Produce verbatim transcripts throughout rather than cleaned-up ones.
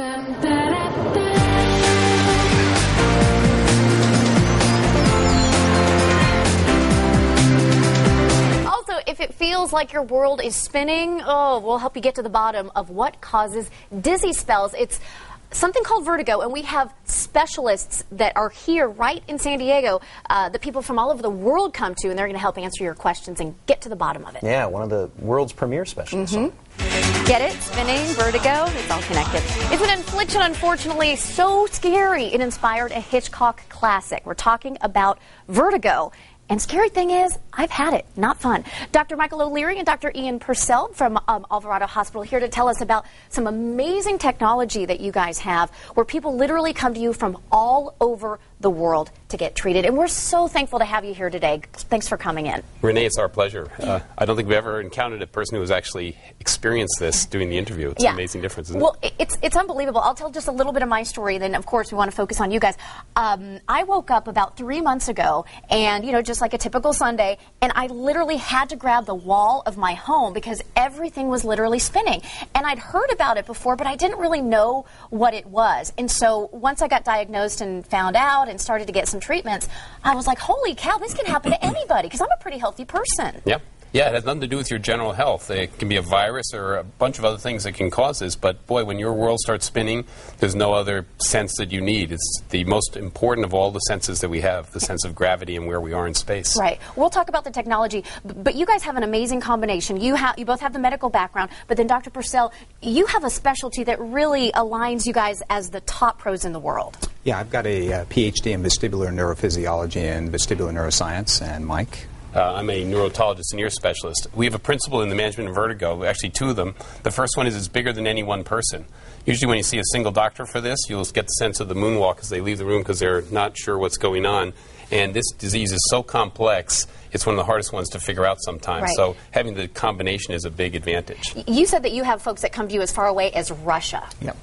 Also, if it feels like your world is spinning, oh, we'll help you get to the bottom of what causes dizzy spells. It's something called vertigo, and we have specialists that are here right in San Diego uh, that people from all over the world come to, and they're going to help answer your questions and get to the bottom of it. Yeah, one of the world's premier specialists. Mm-hmm. Get it? Spinning, vertigo, it's all connected. It's an affliction, unfortunately, so scary it inspired a Hitchcock classic. We're talking about vertigo. And scary thing is, I've had it. Not fun. Doctor Michael O'Leary and Doctor Ian Purcell from um, Alvarado Hospital here to tell us about some amazing technology that you guys have, where people literally come to you from all over the world to get treated. And we're so thankful to have you here today. Thanks for coming in. Renee, it's our pleasure. Uh, I don't think we've ever encountered a person who has actually experienced this doing the interview. It's yeah. an amazing difference, isn't well, it? Well, it's, it's unbelievable. I'll tell just a little bit of my story, then, of course, we want to focus on you guys. Um, I woke up about three months ago, and, you know, just like a typical Sunday, and I literally had to grab the wall of my home because everything was literally spinning. And I'd heard about it before, but I didn't really know what it was. And so once I got diagnosed and found out and started to get some treatments, I was like, holy cow, this can happen to anybody, because I'm a pretty healthy person. Yep. Yeah, it has nothing to do with your general health. It can be a virus or a bunch of other things that can cause this, but boy, when your world starts spinning, there's no other sense that you need. It's the most important of all the senses that we have, the sense of gravity and where we are in space. Right. We'll talk about the technology, but you guys have an amazing combination. You, ha you both have the medical background, but then Doctor Purcell, you have a specialty that really aligns you guys as the top pros in the world. Yeah, I've got a uh, P H D in vestibular neurophysiology and vestibular neuroscience, and Mike? Uh, I'm a neurotologist and ear specialist. We have a principle in the management of vertigo, actually two of them. The first one is it's bigger than any one person. Usually when you see a single doctor for this, you'll get the sense of the moonwalk as they leave the room because they're not sure what's going on. And this disease is so complex, it's one of the hardest ones to figure out sometimes. Right. So having the combination is a big advantage. You said that you have folks that come to you as far away as Russia. Yep.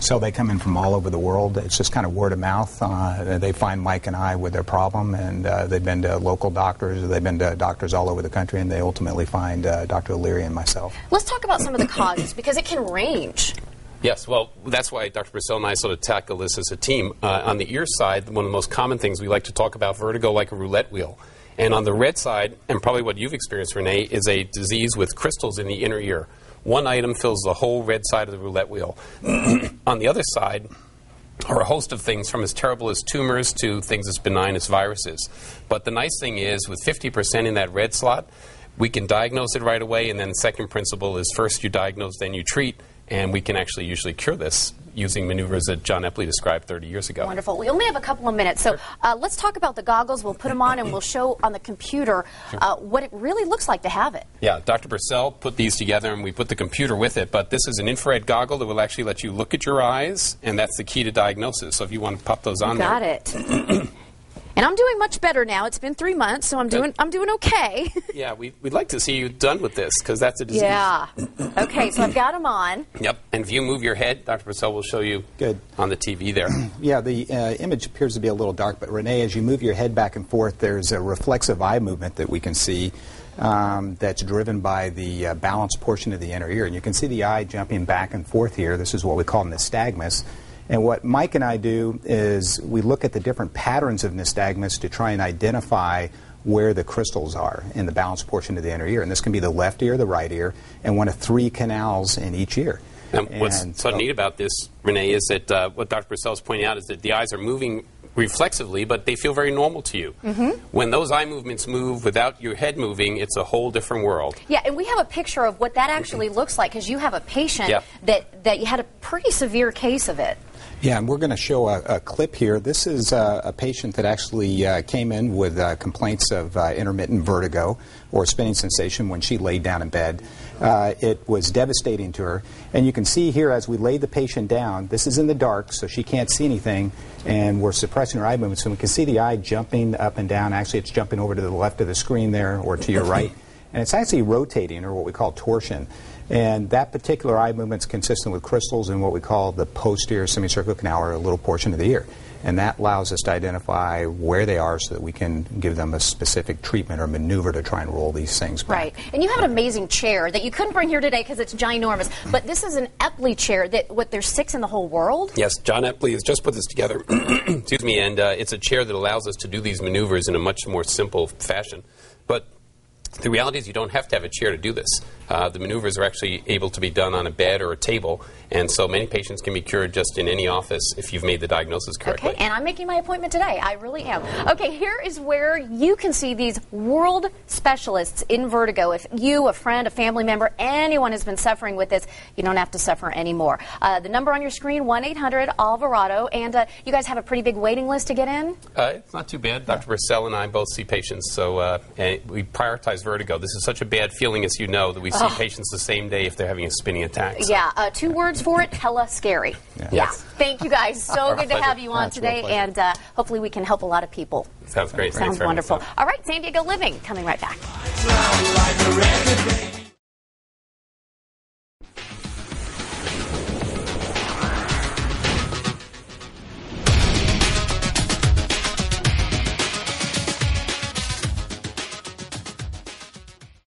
So they come in from all over the world. It's just kind of word of mouth. Uh, they find Mike and I with their problem, and uh, they've been to local doctors, or they've been to doctors all over the country, and they ultimately find uh, Doctor O'Leary and myself. Let's talk about some of the causes, because it can range. Yes, well, that's why Doctor Purcell and I sort of tackle this as a team. Uh, on the ear side, one of the most common things we like to talk about, vertigo like a roulette wheel. And on the red side, and probably what you've experienced, Renee, is a disease with crystals in the inner ear. One item fills the whole red side of the roulette wheel. On the other side are a host of things, from as terrible as tumors to things as benign as viruses. But the nice thing is, with fifty percent in that red slot, we can diagnose it right away, and then the second principle is first you diagnose, then you treat, and we can actually usually cure this using maneuvers that John Epley described thirty years ago. Wonderful. We only have a couple of minutes, so uh, let's talk about the goggles. We'll put them on and we'll show on the computer uh, what it really looks like to have it. Yeah, Doctor Purcell put these together and we put the computer with it, but this is an infrared goggle that will actually let you look at your eyes, and that's the key to diagnosis. So if you want to pop those on, you got there. It. And I'm doing much better now. It's been three months, so I'm doing I'm doing okay. Yeah, we, we'd like to see you done with this, because that's a disease. Yeah. Okay, so I've got them on. Yep, and if you move your head, Doctor Purcell will show you good on the T V there. Yeah, the uh, image appears to be a little dark, but Renee, as you move your head back and forth, there's a reflexive eye movement that we can see um, that's driven by the uh, balanced portion of the inner ear. And you can see the eye jumping back and forth here. This is what we call nystagmus. And what Mike and I do is we look at the different patterns of nystagmus to try and identify where the crystals are in the balanced portion of the inner ear. And this can be the left ear, the right ear, and one of three canals in each ear. Now, and what's so neat about this, Renee, is that uh, what Doctor Purcell is pointing out is that the eyes are moving reflexively, but they feel very normal to you. Mm-hmm. When those eye movements move without your head moving, it's a whole different world. Yeah, and we have a picture of what that actually looks like, because you have a patient yeah. that, that you had a pretty severe case of it. Yeah, and we're going to show a, a clip here. This is uh, a patient that actually uh, came in with uh, complaints of uh, intermittent vertigo or spinning sensation when she laid down in bed. Uh, it was devastating to her. And you can see here as we lay the patient down, this is in the dark, so she can't see anything, and we're suppressing her eye movement. So we can see the eye jumping up and down. Actually, it's jumping over to the left of the screen there or to your right. And it's actually rotating, or what we call torsion. And that particular eye movement is consistent with crystals in what we call the posterior semicircular canal, or a little portion of the ear. And that allows us to identify where they are so that we can give them a specific treatment or maneuver to try and roll these things back. Right. And you have an amazing chair that you couldn't bring here today because it's ginormous. But this is an Epley chair that, what, there's six in the whole world? Yes. John Epley has just put this together. Excuse me. And uh, it's a chair that allows us to do these maneuvers in a much more simple fashion. But the reality is you don't have to have a chair to do this. Uh, the maneuvers are actually able to be done on a bed or a table, and so many patients can be cured just in any office if you've made the diagnosis correctly. Okay, and I'm making my appointment today. I really am. Okay, here is where you can see these world specialists in vertigo. If you, a friend, a family member, anyone has been suffering with this, you don't have to suffer anymore. Uh, the number on your screen, one eight hundred Alvarado, and uh, you guys have a pretty big waiting list to get in? Uh, it's not too bad. Doctor Purcell and I both see patients, so uh, we prioritize vertigo. This is such a bad feeling, as you know, that we see oh. patients the same day if they're having a spinning attack. So. Yeah, uh, two words for it, hella scary. Yeah. Yes. Yeah. Thank you guys. So good to have you on today, and uh, hopefully we can help a lot of people. Sounds great. Sounds wonderful. All right, San Diego Living, coming right back.